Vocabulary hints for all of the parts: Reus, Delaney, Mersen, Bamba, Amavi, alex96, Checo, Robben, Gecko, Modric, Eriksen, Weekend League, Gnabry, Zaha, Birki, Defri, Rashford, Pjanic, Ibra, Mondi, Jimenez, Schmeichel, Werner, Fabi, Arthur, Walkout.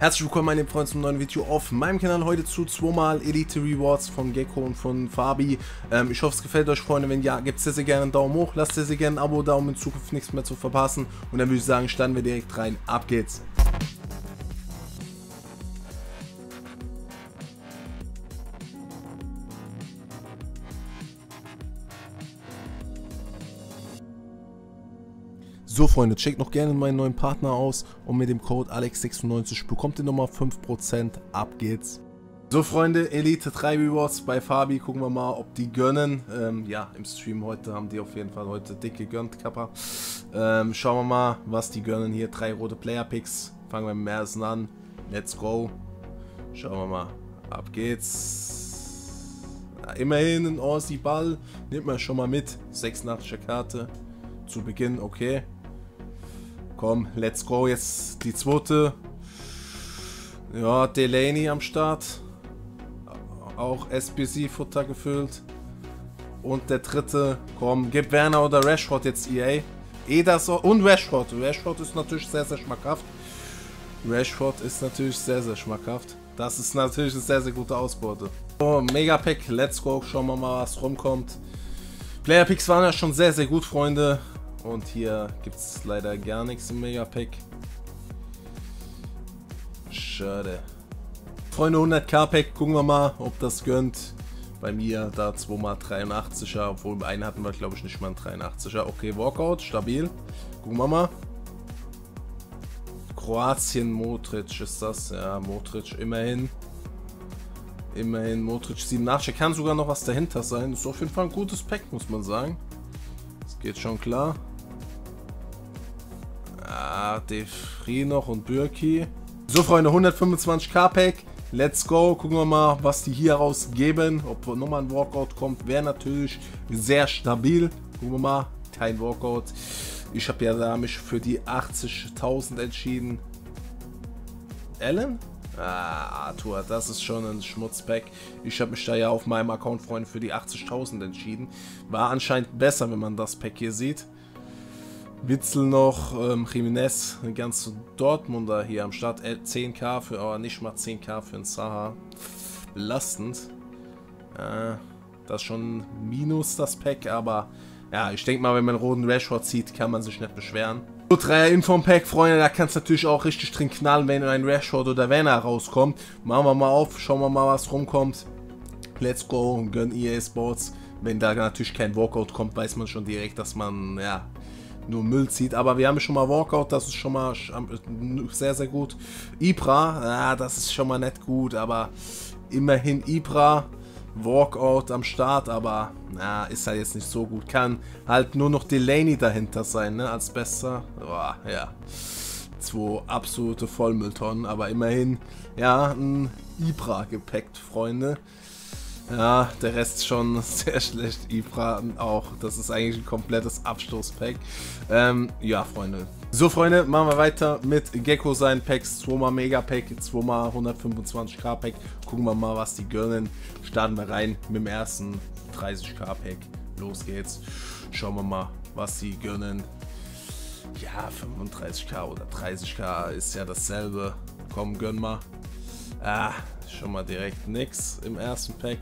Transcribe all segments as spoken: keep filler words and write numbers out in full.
Herzlich willkommen meine Freunde zum neuen Video auf meinem Kanal, heute zu zweimal Elite Rewards von Gecko und von Fabi. Ähm, ich hoffe es gefällt euch Freunde, wenn ja, gebt sehr sehr gerne einen Daumen hoch, lasst sehr sehr gerne ein Abo da, um in Zukunft nichts mehr zu verpassen. Und dann würde ich sagen, starten wir direkt rein, ab geht's. So Freunde, checkt noch gerne meinen neuen Partner aus und mit dem Code alex sechsundneunzig bekommt ihr nochmal fünf Prozent, ab geht's. So Freunde, Elite drei Rewards bei Fabi, gucken wir mal, ob die gönnen. Ähm, ja, im Stream heute haben die auf jeden Fall heute dick gegönnt, Kappa. Ähm, schauen wir mal, was die gönnen hier, drei rote Player Picks. Fangen wir mit Mersen an, let's go. Schauen wir mal, ab geht's. Ja, immerhin ein Aussie-Ball, nimmt man schon mal mit, sechsundachtziger Karte zu Beginn, okay. Komm, let's go, jetzt die zweite. Ja, Delaney am Start. Auch S B C-Futter gefüllt. Und der dritte. Komm, gib Werner oder Rashford jetzt, E A. Edas und Rashford. Rashford ist natürlich sehr, sehr schmackhaft. Rashford ist natürlich sehr, sehr schmackhaft. Das ist natürlich eine sehr, sehr gute Ausbeute. So, Megapack, let's go. Schauen wir mal, was rumkommt. Player Picks waren ja schon sehr, sehr gut, Freunde. Und hier gibt es leider gar nichts im Megapack. Schade. Freunde, hunderttausender Pack, gucken wir mal, ob das gönnt. Bei mir da zwei mal dreiundachtziger, obwohl bei einen hatten wir glaube ich nicht mal einen dreiundachtziger. Okay, Walkout, stabil. Gucken wir mal. Kroatien, Modric ist das. Ja, Modric immerhin. Immerhin Modric siebenundachtziger. Kann sogar noch was dahinter sein. Ist auf jeden Fall ein gutes Pack, muss man sagen. Das geht schon klar. Ah, Defri noch und Birki. So Freunde, hundertfünfundzwanzigtausender Pack. Let's go. Gucken wir mal, was die hier rausgeben. Ob nochmal ein Walkout kommt, wäre natürlich sehr stabil. Gucken wir mal. Kein Walkout. Ich habe ja da mich für die achtzigtausend entschieden. Allen? Ah, Arthur, das ist schon ein Schmutzpack. Ich habe mich da ja auf meinem Account, Freunde, für die achtzigtausend entschieden. War anscheinend besser, wenn man das Pack hier sieht. Witzel noch, ähm, Jimenez, ein ganzer Dortmunder hier am Start. zehntausend für, aber nicht mal zehntausend für einen Zaha. Belastend. Äh, das ist schon minus das Pack, aber ja, ich denke mal, wenn man einen roten Rashford zieht, kann man sich nicht beschweren. So, Dreier Inform-Pack, Freunde, da kannst du natürlich auch richtig drin knallen, wenn ein Rashford oder Werner rauskommt. Machen wir mal auf, schauen wir mal, was rumkommt. Let's go und gönn E A Sports. Wenn da natürlich kein Walkout kommt, weiß man schon direkt, dass man, ja, nur Müll zieht. Aber wir haben schon mal Walkout, das ist schon mal sehr, sehr gut. Ibra, ah, das ist schon mal nicht gut, aber immerhin Ibra. Walkout am Start, aber na, ist halt jetzt nicht so gut. Kann halt nur noch Delaney dahinter sein, ne, als Bester. Boah, ja. Zwei absolute Vollmülltonnen, aber immerhin, ja, ein Ibra gepackt, Freunde. Ja, der Rest schon sehr schlecht. Ibra auch. Das ist eigentlich ein komplettes Abstoßpack. Ähm, ja, Freunde. So, Freunde, machen wir weiter mit Gecko seinen Packs. zweimal Megapack, zweimal hundertfünfundzwanzigtausender Pack. Gucken wir mal, was die gönnen. Starten wir rein mit dem ersten dreißigtausender Pack. Los geht's. Schauen wir mal, was die gönnen. Ja, fünfunddreißigtausend oder dreißigtausend ist ja dasselbe. Komm, gönn mal. Ah, schon mal direkt nix im ersten Pack.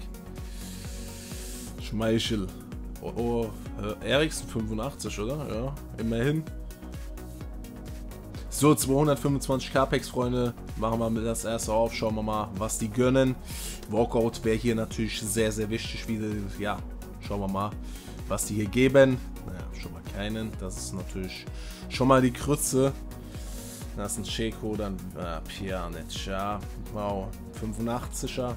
Schmeichel. Oh, oh äh, Eriksen fünfundachtzig, oder? Ja, immerhin. So, zweihundertfünfundzwanzigtausender Packs, Freunde. Machen wir das erste auf. Schauen wir mal, was die gönnen. Walkout wäre hier natürlich sehr, sehr wichtig. Wieder, ja, schauen wir mal, was die hier geben. Naja, schon mal keinen. Das ist natürlich schon mal die Krütze. Das ist ein Checo, dann äh, Pjanic, wow, fünfundachtziger,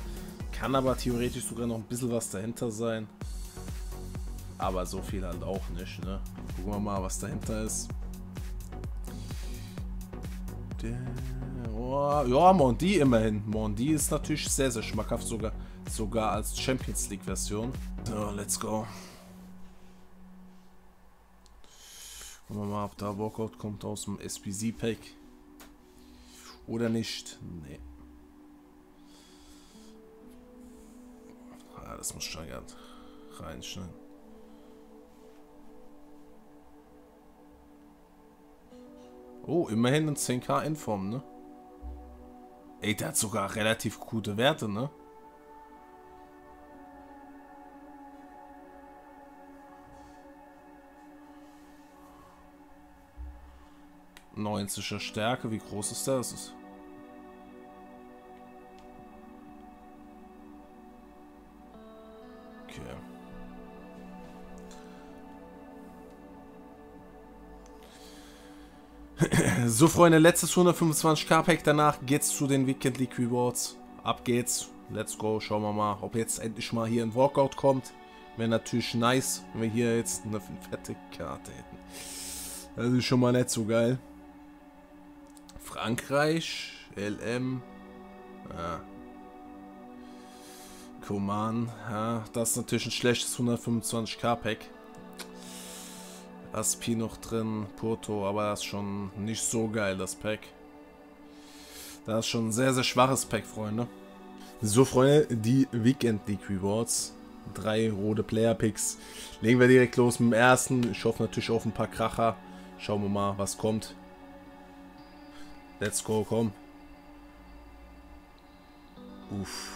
kann aber theoretisch sogar noch ein bisschen was dahinter sein, aber so viel halt auch nicht, ne? Gucken wir mal, was dahinter ist. Der, oh, ja, Mondi immerhin, Mondi ist natürlich sehr, sehr schmackhaft, sogar, sogar als Champions League Version. So, let's go. Gucken wir mal, ob da Walkout kommt aus dem S P C-Pack. Oder nicht? Nee. Ah, das muss schon ganz reinschneiden. Oh, immerhin ein zehntausender Inform, ne? Ey, der hat sogar relativ gute Werte, ne? neunziger Stärke, wie groß ist das? Okay. So, Freunde, letztes hundertfünfundzwanzig K Pack, danach geht's zu den Weekend League Rewards. Ab geht's. Let's go. Schauen wir mal, ob jetzt endlich mal hier ein Walkout kommt. Wäre natürlich nice, wenn wir hier jetzt eine fette Karte hätten. Das ist schon mal nicht so geil. Frankreich, L M, ah. Coman, ah, das ist natürlich ein schlechtes hundertfünfundzwanzig K Pack. Aspi noch drin, Porto, aber das ist schon nicht so geil, das Pack. Das ist schon ein sehr, sehr schwaches Pack, Freunde. So, Freunde, die Weekend League Rewards. Drei rote Player Picks. Legen wir direkt los mit dem ersten. Ich hoffe natürlich auf ein paar Kracher. Schauen wir mal, was kommt. Let's go, komm. Uff,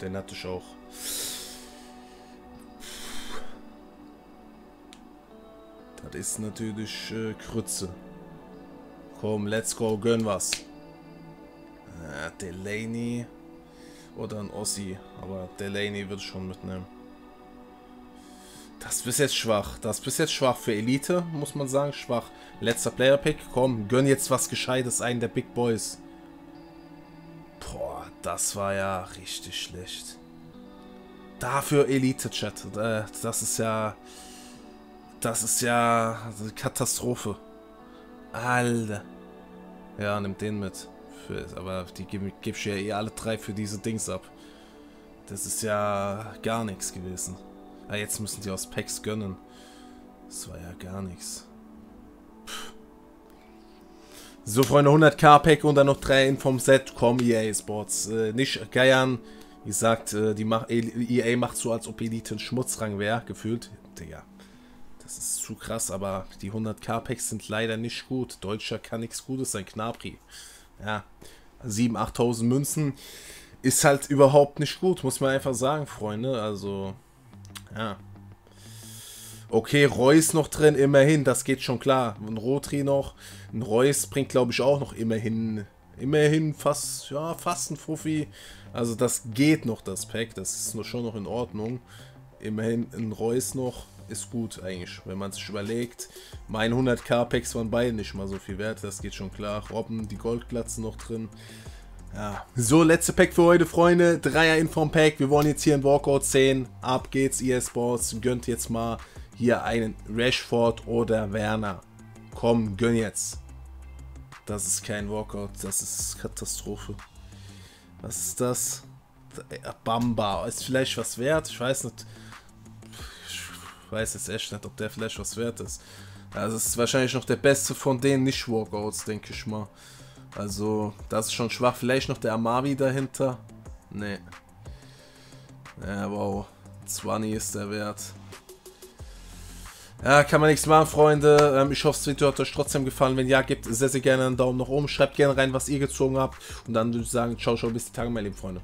den hatte ich auch. Das ist natürlich äh, Krütze. Komm, let's go, gönn was. Ah, Delaney oder ein Ossi. Aber Delaney wird schon mitnehmen. Das ist bis jetzt schwach. Das ist bis jetzt schwach für Elite, muss man sagen. Schwach. Letzter Player-Pick. Komm, gönn jetzt was Gescheites einen der Big Boys. Boah, das war ja richtig schlecht. Dafür Elite-Chat. Das ist ja... Das ist ja... eine Katastrophe. Alter. Ja, nimm den mit. Aber die gebe ich ja eh alle drei für diese Dings ab. Das ist ja gar nichts gewesen. Ah, jetzt müssen die aus Packs gönnen. Das war ja gar nichts. So, Freunde, hunderttausend K Pack und dann noch drei in vom Set. Komm, E A Sports. Äh, nicht geiern. Wie gesagt, die mach, E A macht so, als ob Elite ein Schmutzrang wäre, gefühlt. Digga. Das ist zu krass, aber die hunderttausend K Packs sind leider nicht gut. Deutscher kann nichts Gutes sein. Gnabry. Ja, siebentausend, achttausend Münzen ist halt überhaupt nicht gut, muss man einfach sagen, Freunde. Also, ja. Okay, Reus noch drin, immerhin, das geht schon klar. Ein Rotri noch, ein Reus bringt, glaube ich, auch noch immerhin, immerhin fast, ja, fast ein Fuffi. Also das geht noch, das Pack, das ist nur schon noch in Ordnung. Immerhin ein Reus noch, ist gut eigentlich, wenn man sich überlegt. Meine hunderttausend K Packs waren beide nicht mal so viel wert, das geht schon klar. Robben, die Goldglatzen noch drin. Ja. So, letzte Pack für heute, Freunde. Dreier Inform Pack. Wir wollen jetzt hier einen Walkout sehen. Ab geht's, E A Sports. Gönnt jetzt mal hier einen Rashford oder Werner. Komm, gönn jetzt. Das ist kein Walkout, das ist Katastrophe. Was ist das? Bamba. Ist vielleicht was wert? Ich weiß nicht. Ich weiß jetzt echt nicht, ob der vielleicht was wert ist. Also es ist wahrscheinlich noch der beste von den Nicht-Walkouts, denke ich mal. Also, das ist schon schwach. Vielleicht noch der Amavi dahinter. Nee. Ja, wow. zwanzig ist der wert. Ja, kann man nichts machen, Freunde. Ich hoffe, das Video hat euch trotzdem gefallen. Wenn ja, gebt sehr, sehr gerne einen Daumen nach oben. Schreibt gerne rein, was ihr gezogen habt. Und dann würde ich sagen, ciao, ciao, bis die Tage, meine lieben Freunde.